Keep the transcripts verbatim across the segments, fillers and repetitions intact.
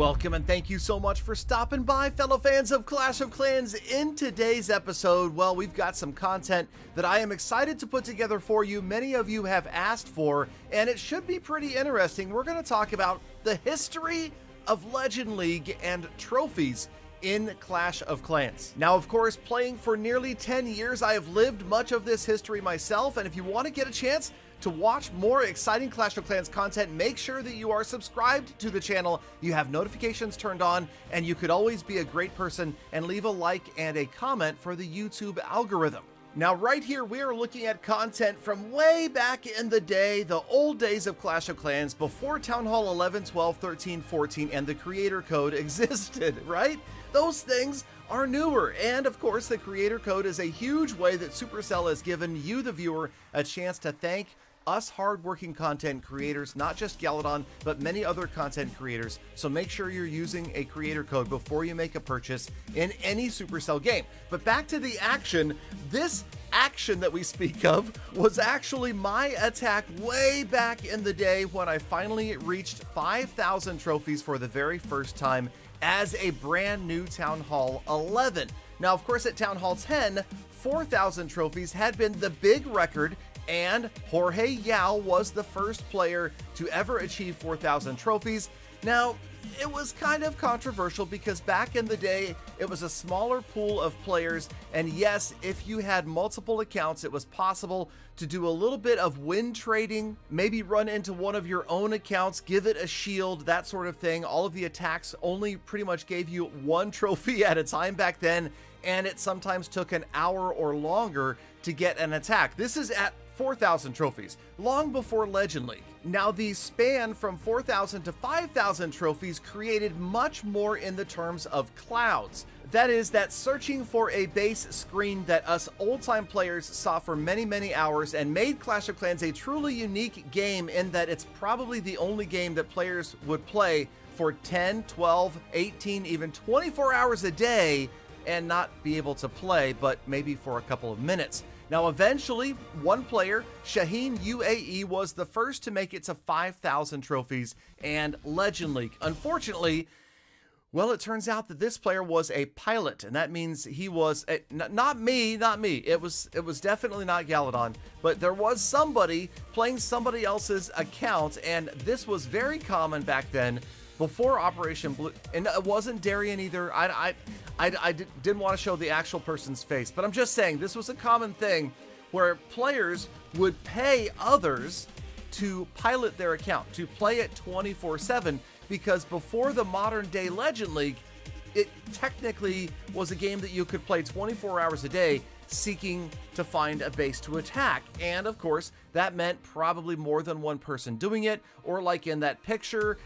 Welcome and thank you so much for stopping by, fellow fans of Clash of Clans. In today's episode, well, we've got some content that I am excited to put together for you. Many of you have asked for, and it should be pretty interesting. We're going to talk about the history of Legend League and trophies in Clash of Clans. Now, of course, playing for nearly ten years, I have lived much of this history myself, and if you want to get a chance to watch more exciting Clash of Clans content, make sure that you are subscribed to the channel, you have notifications turned on, and you could always be a great person and leave a like and a comment for the YouTube algorithm. Now, right here, we are looking at content from way back in the day, the old days of Clash of Clans, before Town Hall eleven, twelve, thirteen, fourteen, and the creator code existed, right? Those things are newer, and of course, the creator code is a huge way that Supercell has given you, the viewer, a chance to thank us hardworking content creators, not just Galadon, but many other content creators. So make sure you're using a creator code before you make a purchase in any Supercell game. But back to the action. This action that we speak of was actually my attack way back in the day when I finally reached five thousand trophies for the very first time as a brand new Town Hall eleven. Now, of course, at Town Hall ten, four thousand trophies had been the big record, and Jorge Yao was the first player to ever achieve four thousand trophies. Now, it was kind of controversial because back in the day, it was a smaller pool of players, and yes, if you had multiple accounts, it was possible to do a little bit of win trading, maybe run into one of your own accounts, give it a shield, that sort of thing. All of the attacks only pretty much gave you one trophy at a time back then, and it sometimes took an hour or longer to get an attack. This is at four thousand trophies, long before Legend League. Now, the span from four thousand to five thousand trophies created much more in the terms of clouds. That is, that searching for a base screen that us old-time players saw for many, many hours and made Clash of Clans a truly unique game in that it's probably the only game that players would play for ten, twelve, eighteen, even twenty-four hours a day and not be able to play, but maybe for a couple of minutes. Now, eventually, one player, Shaheen U A E, was the first to make it to five thousand trophies and Legend League. Unfortunately, well, it turns out that this player was a pilot, and that means he was a, not me, not me. It was it was definitely not Galadon, but there was somebody playing somebody else's account, and this was very common back then. Before Operation Blue, and it wasn't Darian either. I, I, I, I did, didn't want to show the actual person's face, but I'm just saying this was a common thing where players would pay others to pilot their account, to play it twenty-four seven, because before the modern day Legend League, it technically was a game that you could play twenty-four hours a day seeking to find a base to attack. And of course, that meant probably more than one person doing it, or like in that picture,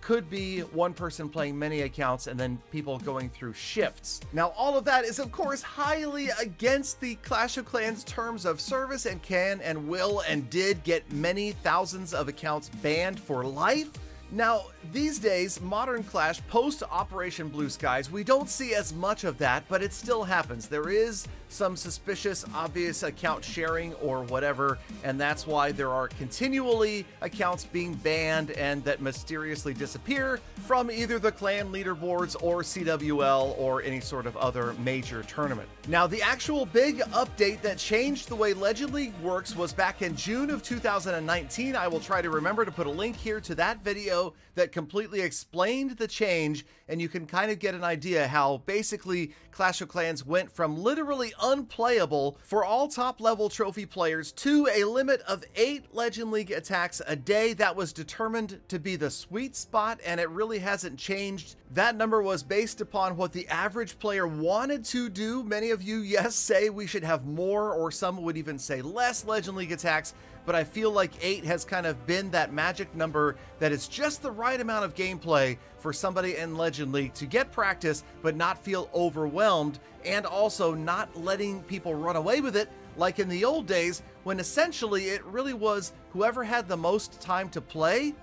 could be one person playing many accounts and then people going through shifts. Now, all of that is, of course, highly against the Clash of Clans terms of service, and can and will and did get many thousands of accounts banned for life. Now, these days, modern Clash post Operation Blue Skies, we don't see as much of that, but it still happens. There is some suspicious, obvious account sharing or whatever, and that's why there are continually accounts being banned and that mysteriously disappear from either the clan leaderboards or C W L or any sort of other major tournament. Now, the actual big update that changed the way Legend League works was back in June of two thousand nineteen. I will try to remember to put a link here to that video that completely explained the change, and you can kind of get an idea how basically Clash of Clans went from literally unplayable for all top level trophy players to a limit of eight Legend League attacks a day. That was determined to be the sweet spot, and it really hasn't changed. That number was based upon what the average player wanted to do. Many of you, yes, say we should have more, or some would even say less Legend League attacks, but I feel like eight has kind of been that magic number that is just the right amount of gameplay for somebody in Legend League to get practice but not feel overwhelmed, and also not letting people run away with it like in the old days when essentially it really was whoever had the most time to play,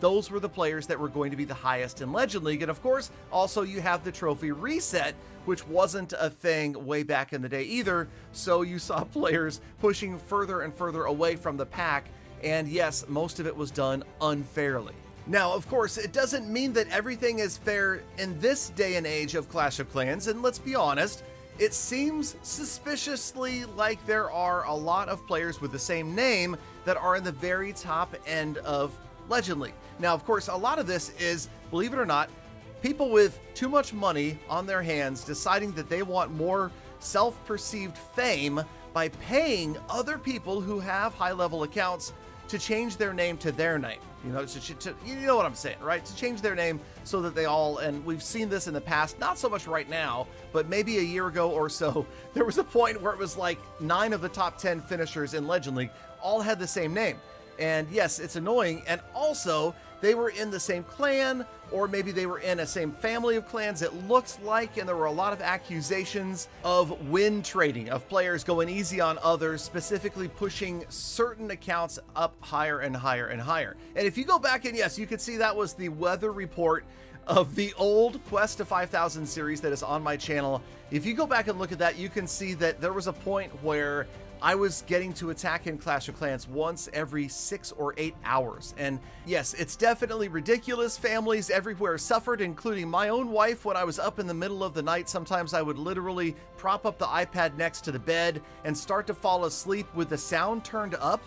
those were the players that were going to be the highest in Legend League. And of course, also you have the trophy reset, which wasn't a thing way back in the day either. So you saw players pushing further and further away from the pack. And yes, most of it was done unfairly. Now, of course, it doesn't mean that everything is fair in this day and age of Clash of Clans, and let's be honest, it seems suspiciously like there are a lot of players with the same name that are in the very top end of Legend League. Now, of course, a lot of this is, believe it or not, people with too much money on their hands deciding that they want more self-perceived fame by paying other people who have high-level accounts to change their name to their name. You know, to, to, you know what I'm saying, right? To change their name so that they all, and we've seen this in the past, not so much right now, but maybe a year ago or so, there was a point where it was like nine of the top ten finishers in Legend League all had the same name. And yes, it's annoying. And also, they were in the same clan, or maybe they were in a same family of clans, it looks like, and there were a lot of accusations of win trading, of players going easy on others, specifically pushing certain accounts up higher and higher and higher. And if you go back, and yes, you can see that was the weather report of the old Quest to five thousand series that is on my channel. If you go back and look at that, you can see that there was a point where I was getting to attack in Clash of Clans once every six or eight hours. And yes, it's definitely ridiculous. Families everywhere suffered, including my own wife. When I was up in the middle of the night, sometimes I would literally prop up the iPad next to the bed and start to fall asleep with the sound turned up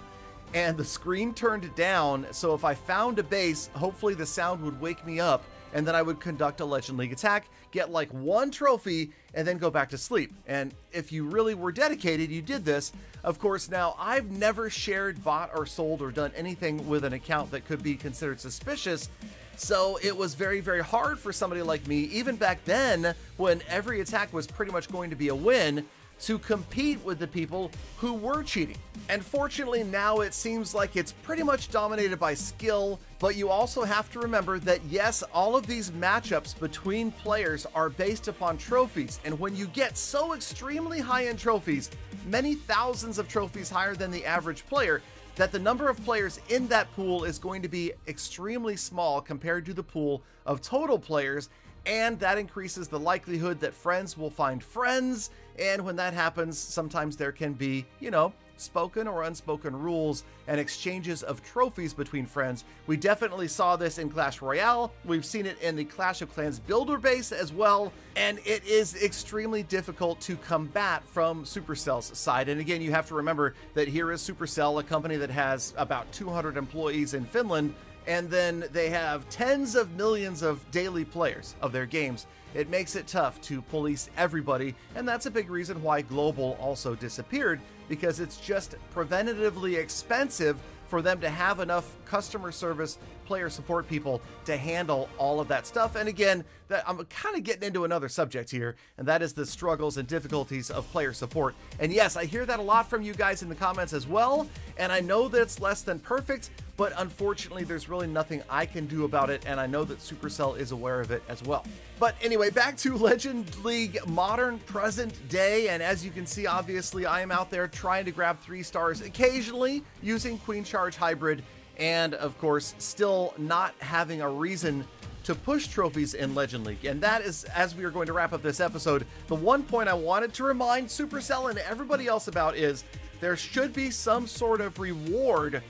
and the screen turned down. So if I found a base, hopefully the sound would wake me up, and then I would conduct a Legend League attack, get like one trophy, and then go back to sleep. And if you really were dedicated, you did this. Of course, now I've never shared, bought, or sold, or done anything with an account that could be considered suspicious. So it was very, very hard for somebody like me, even back then, when every attack was pretty much going to be a win, to compete with the people who were cheating. And fortunately, now it seems like it's pretty much dominated by skill, but you also have to remember that yes, all of these matchups between players are based upon trophies. And when you get so extremely high in trophies, many thousands of trophies higher than the average player, that the number of players in that pool is going to be extremely small compared to the pool of total players. And that increases the likelihood that friends will find friends. And when that happens, sometimes there can be, you know, spoken or unspoken rules and exchanges of trophies between friends. We definitely saw this in Clash Royale. We've seen it in the Clash of Clans builder base as well. And it is extremely difficult to combat from Supercell's side. And again, you have to remember that here is Supercell, a company that has about two hundred employees in Finland, and then they have tens of millions of daily players of their games. It makes it tough to police everybody, and that's a big reason why Global also disappeared, because it's just preventatively expensive for them to have enough customer service, player support people to handle all of that stuff. And again, that I'm kind of getting into another subject here, and that is the struggles and difficulties of player support. And yes, I hear that a lot from you guys in the comments as well, and I know that it's less than perfect, but unfortunately there's really nothing I can do about it, and I know that Supercell is aware of it as well. But anyway, back to Legend League modern present day, and as you can see, obviously I am out there trying to grab three stars occasionally using Queen Charge Hybrid, and of course still not having a reason to push trophies in Legend League. And that is, as we are going to wrap up this episode, the one point I wanted to remind Supercell and everybody else about is there should be some sort of reward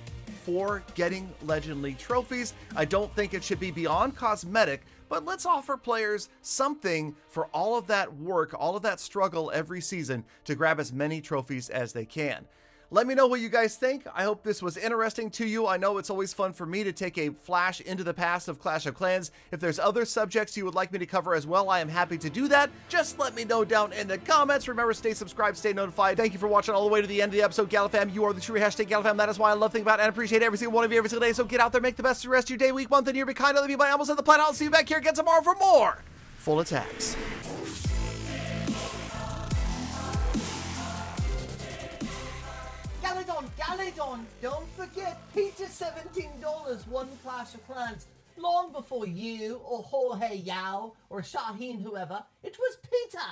for getting Legend League trophies. I don't think it should be beyond cosmetic, but let's offer players something for all of that work, all of that struggle every season to grab as many trophies as they can. Let me know what you guys think. I hope this was interesting to you. I know it's always fun for me to take a flash into the past of Clash of Clans. If there's other subjects you would like me to cover as well, I am happy to do that. Just let me know down in the comments. Remember, stay subscribed, stay notified. Thank you for watching all the way to the end of the episode. Galafam, you are the true hashtag Galafam. That is why I love thinking about and appreciate every single one of you every single day. So get out there, make the best of the rest of your day, week, month, and year. Be kind to other people, almost on the planet. I'll see you back here again tomorrow for more full attacks. Galadon, Galadon, don't forget, Peter seventeen dollars won Clash of Clans long before you or Jorge Yao or Shaheen, whoever. It was Peter.